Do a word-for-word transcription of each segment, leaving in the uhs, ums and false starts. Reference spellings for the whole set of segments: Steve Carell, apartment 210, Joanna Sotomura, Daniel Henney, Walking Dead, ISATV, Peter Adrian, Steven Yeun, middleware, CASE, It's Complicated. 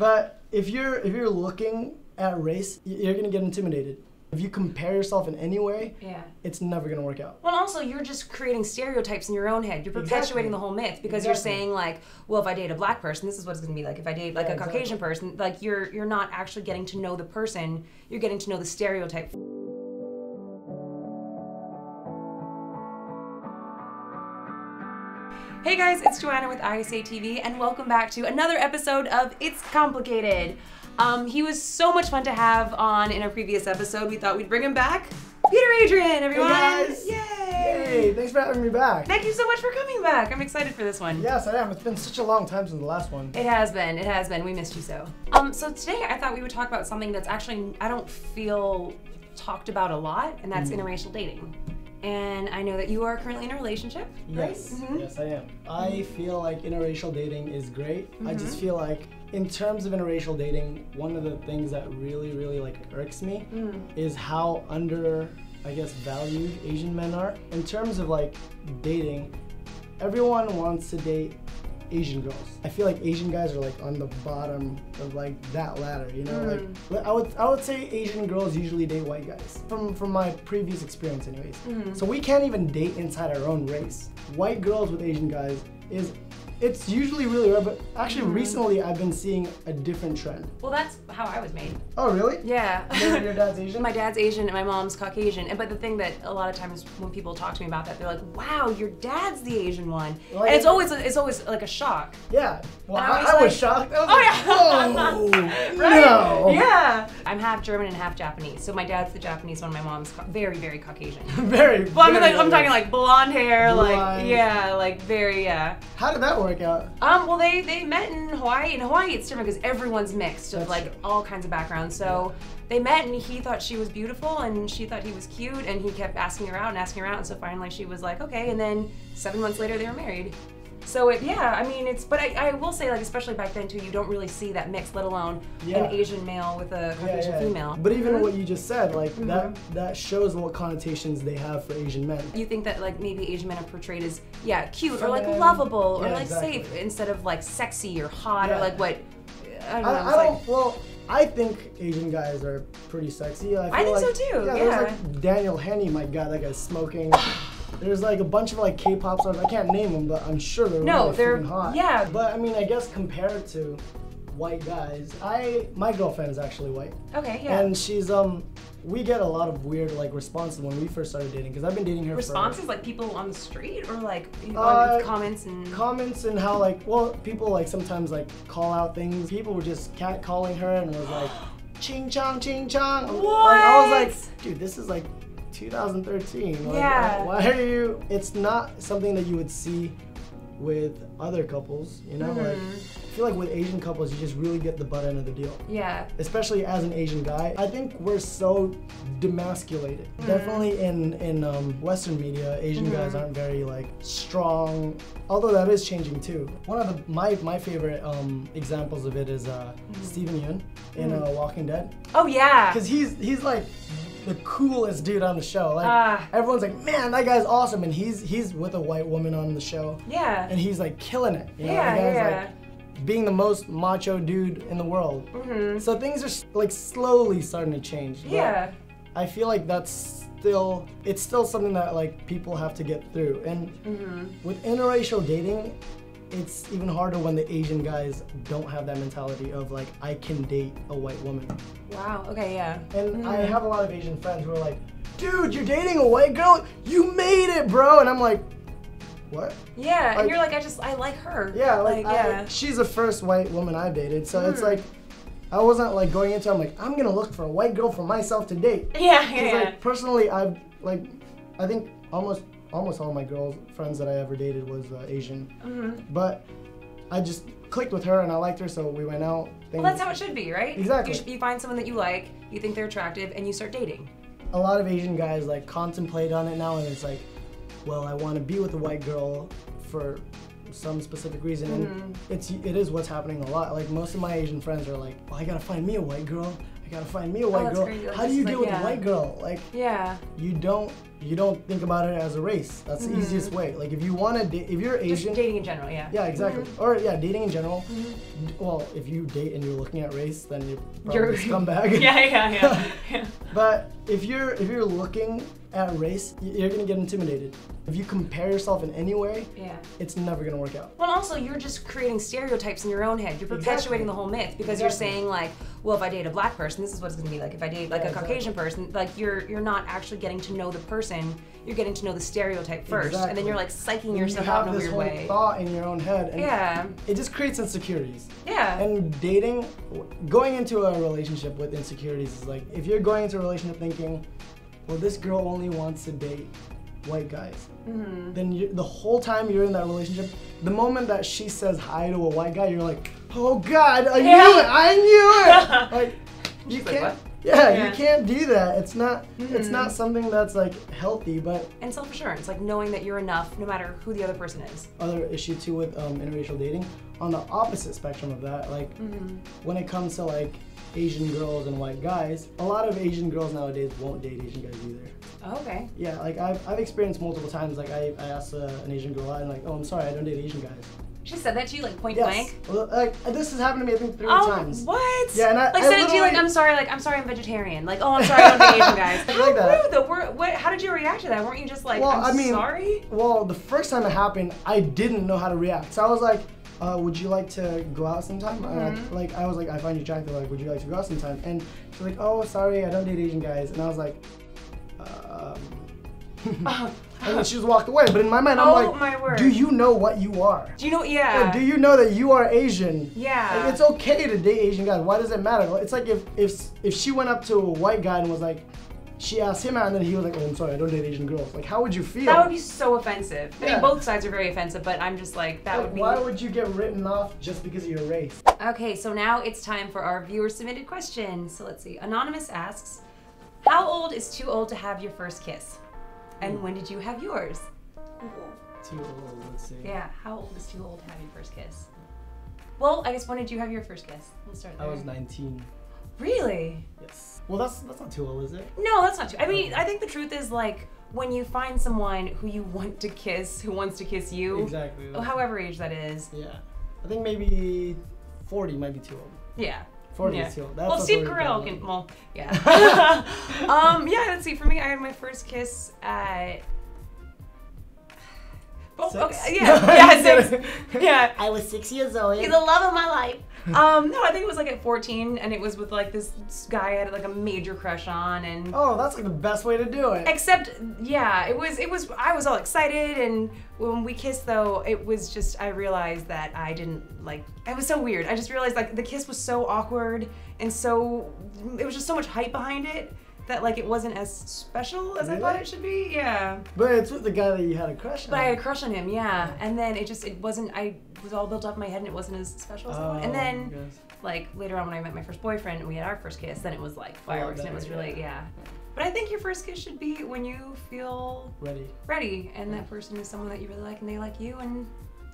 But if you're if you're looking at race, you're gonna get intimidated. If you compare yourself in any way, yeah. it's never going to work out. Well, also, you're just creating stereotypes in your own head. You're perpetuating exactly. the whole myth because exactly. you're saying, like, well, if I date a black person, this is what it's going to be like. If I date, like, yeah, a exactly. Caucasian person, like, you're, you're not actually getting to know the person. You're getting to know the stereotype. Hey, guys, it's Joanna with I S A T V, and welcome back to another episode of It's Complicated. Um, he was so much fun to have on in our previous episode. We thought we'd bring him back. Peter Adrian, everyone! Hey guys. Yay! Yay! Thanks for having me back. Thank you so much for coming back. I'm excited for this one. Yes, I am. It's been such a long time since the last one. It has been. It has been. We missed you so. Um, so today I thought we would talk about something that's actually, I don't feel talked about a lot, and that's mm. interracial dating. And I know that you are currently in a relationship, right? Yes, mm-hmm. yes I am. I feel like interracial dating is great. Mm-hmm. I just feel like in terms of interracial dating, one of the things that really, really like irks me mm. is how under, I guess, valued Asian men are. In terms of like dating, everyone wants to date Asian girls. I feel like Asian guys are like on the bottom of like that ladder, you know? Mm. Like I would I would say Asian girls usually date white guys. From from my previous experience anyways. Mm. So we can't even date inside our own race. White girls with Asian guys is it's usually really rare, but actually mm. recently I've been seeing a different trend. Well, that's how I was made. Oh, really? Yeah. Your, your dad's Asian? My dad's Asian and my mom's Caucasian. And but the thing that a lot of times when people talk to me about that, they're like, "Wow, your dad's the Asian one," like, and it's always it's always like a shock. Yeah. Well, I, I, was, I like, was shocked. I was oh like, yeah. Oh, right? No. Yeah. I'm half German and half Japanese, so my dad's the Japanese one. My mom's very, very Caucasian. very. Well, I mean, like I'm talking like blonde hair, blonde. like yeah, like very yeah. How did that work? Out. Um, well, they, they met in Hawaii. In Hawaii, it's different because everyone's mixed of That's like true. all kinds of backgrounds. So yeah. they met and he thought she was beautiful and she thought he was cute and he kept asking her out and asking her out. And so finally she was like, okay. And then seven months later, they were married. So it, yeah, I mean, it's, but I, I will say like, especially back then too, you don't really see that mix, let alone yeah. an Asian male with a Caucasian yeah, yeah. female. But even mm-hmm. what you just said, like mm-hmm. that, that shows what connotations they have for Asian men. You think that like maybe Asian men are portrayed as, yeah, cute so or like men, lovable yeah, or like exactly. safe instead of like sexy or hot yeah. or like what, I don't know. I, I don't, like, well, I think Asian guys are pretty sexy. I, feel I think like, so too, yeah. yeah. There's like Daniel Henney, my God, that guy's smoking. There's like a bunch of like K-pop stars. I can't name them, but I'm sure they're no, really they're, hot. Yeah. But I mean, I guess compared to white guys, I my girlfriend is actually white. Okay. Yeah. And she's um, we get a lot of weird like responses when we first started dating because I've been dating her. Responses for, like people on the street or like you know, uh, comments and comments and how like well people like sometimes like call out things. People were just catcalling her and was like, ching chong, ching chong. What? And I was like, dude, this is like. two thousand thirteen. Like, yeah. Why are you? It's not something that you would see with other couples. You know, mm-hmm. like I feel like with Asian couples, you just really get the butt end of the deal. Yeah. Especially as an Asian guy, I think we're so demasculated. Mm-hmm. Definitely in in um, Western media, Asian mm-hmm. guys aren't very like strong. Although that is changing too. One of the my my favorite um, examples of it is uh, mm-hmm. Steven Yeun in mm-hmm. uh, Walking Dead. Oh yeah. Because he's he's like. the coolest dude on the show. Like uh, everyone's like, man, that guy's awesome, and he's he's with a white woman on the show. Yeah. And he's like killing it. You know? Yeah, the guy's yeah. like being the most macho dude in the world. Mm-hmm. So things are like slowly starting to change. Yeah. I feel like that's still it's still something that like people have to get through. And mm-hmm. with interracial dating, it's even harder when the Asian guys don't have that mentality of like, I can date a white woman. Wow, okay, yeah. And mm-hmm. I have a lot of Asian friends who are like, dude, you're dating a white girl? You made it, bro! And I'm like, what? Yeah, like, and you're like, I just, I like her. Yeah, like, like yeah. I, she's the first white woman I've dated, so mm. it's like, I wasn't like going into it, I'm like, I'm gonna look for a white girl for myself to date. Yeah, yeah, yeah. Like, personally, I've, like, I think almost Almost all my girl friends that I ever dated was uh, Asian, mm-hmm. but I just clicked with her and I liked her, so we went out. Well, that's how it should be, right? Exactly. You, you find someone that you like, you think they're attractive, and you start dating. A lot of Asian guys like contemplate on it now, and it's like, well, I want to be with a white girl for some specific reason, mm-hmm. and it's it is what's happening a lot. Like most of my Asian friends are like, well, I gotta find me a white girl. I you gotta find me a white oh, girl. Crazy. How do you deal like, with yeah. a white girl? Like, yeah, you don't you don't think about it as a race. That's mm-hmm. the easiest way. Like, if you wanna, if you're Asian, just dating in general, yeah, yeah, exactly, mm-hmm. or yeah, dating in general. Mm-hmm. Well, if you date and you're looking at race, then you're probably just come back. yeah, yeah, yeah. yeah. But if you're if you're looking at race, you're gonna get intimidated. If you compare yourself in any way, yeah, it's never gonna work out. Well, also you're just creating stereotypes in your own head. You're perpetuating exactly. the whole myth because exactly. you're saying like, well, if I date a black person, this is what it's gonna be like. If I date like yeah, a exactly. Caucasian person, like you're you're not actually getting to know the person. You're getting to know the stereotype first, exactly. and then you're like psyching yourself you out in a weird way. You have this whole thought in your own head, and yeah, it just creates insecurities. Yeah, and dating, going into a relationship with insecurities is like if you're going into a relationship thinking, well, this girl only wants to date white guys. Mm-hmm. Then you, the whole time you're in that relationship, the moment that she says hi to a white guy, you're like, oh God, I yeah. knew it, I knew it. Like, you She's can't, like, what? Yeah, yeah, you can't do that. It's not, mm-hmm. it's not something that's like healthy, but and self-assurance, like knowing that you're enough, no matter who the other person is. Other issue too with um, interracial dating, on the opposite spectrum of that, like mm-hmm. when it comes to like Asian girls and white guys, a lot of Asian girls nowadays won't date Asian guys either. Oh, okay. Yeah, like I've, I've experienced multiple times. Like I, I asked uh, an Asian girl out and like, oh, I'm sorry, I don't date Asian guys. She said that to you, like point yes. blank? Like, this has happened to me I think three oh, times. What? Yeah, and I like I said it to you like I'm sorry, like I'm sorry I'm vegetarian. Like, oh I'm sorry I don't date Asian guys. How like that. Rude though. We're, what, how did you react to that? Weren't you just like well, I'm I mean, sorry? Well, the first time it happened, I didn't know how to react. So I was like, Uh, would you like to go out sometime? Mm-hmm. uh, like I was like, I find you attractive. Like, would you like to go out sometime? And she's like, oh, sorry, I don't date Asian guys. And I was like, um. oh. And then she just walked away. But in my mind, I'm oh, like, my word. Do you know what you are? Do you know? Yeah. Like, do you know that you are Asian? Yeah. Like, it's okay to date Asian guys. Why does it matter? It's like if if if she went up to a white guy and was like. She asked him out, and then he was like, oh, I'm sorry, I don't date Asian girls. Like, how would you feel? That would be so offensive. Yeah. I mean, both sides are very offensive, but I'm just like, that like, would be... Why would you get written off just because of your race? Okay, so now it's time for our viewer-submitted question. So let's see. Anonymous asks, how old is too old to have your first kiss? And mm. when did you have yours? Too old, let's see. Yeah, how old is too old to have your first kiss? Well, I guess when did you have your first kiss? Let's start there. I was nineteen. Really? Yes. Well, that's that's not too old, is it? No, that's not too. I mean, I think the truth is like when you find someone who you want to kiss, who wants to kiss you, exactly. However age that is. Yeah, I think maybe forty might be too old. Yeah. forty yeah. is too old. That's well, Steve Carell can. Well, yeah. um, yeah. Let's see. For me, I had my first kiss at. Oh, six. Okay. Yeah, yeah, six. Yeah. I was six years old. He's the love of my life. Um, no, I think it was like at fourteen, and it was with like this guy I had like a major crush on, and oh, that's like the best way to do it. Except, yeah, it was, it was, I was all excited, and when we kissed though, it was just I realized that I didn't like. It was so weird. I just realized like the kiss was so awkward, and so it was just so much hype behind it. That like it wasn't as special as really? I thought it should be, yeah. But it's with the guy that you had a crush on. But I had a crush on him, yeah. And then it just, it wasn't, I was all built up in my head and it wasn't as special as I oh, wanted. And then, yes. like later on when I met my first boyfriend and we had our first kiss, then it was like fireworks oh, better, and it was really, yeah. yeah. But I think your first kiss should be when you feel ready. Ready, and yeah. that person is someone that you really like and they like you and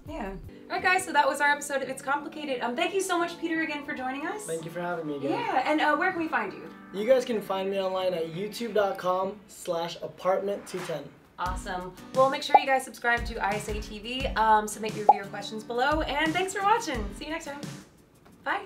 yeah. Alright guys, so that was our episode of It's Complicated. Um, thank you so much, Peter, again for joining us. Thank you for having me again. Yeah, and uh, where can we find you? You guys can find me online at youtube.com slash apartment 210. Awesome. Well, make sure you guys subscribe to I S A T V, um, submit your viewer questions below, and thanks for watching. See you next time. Bye.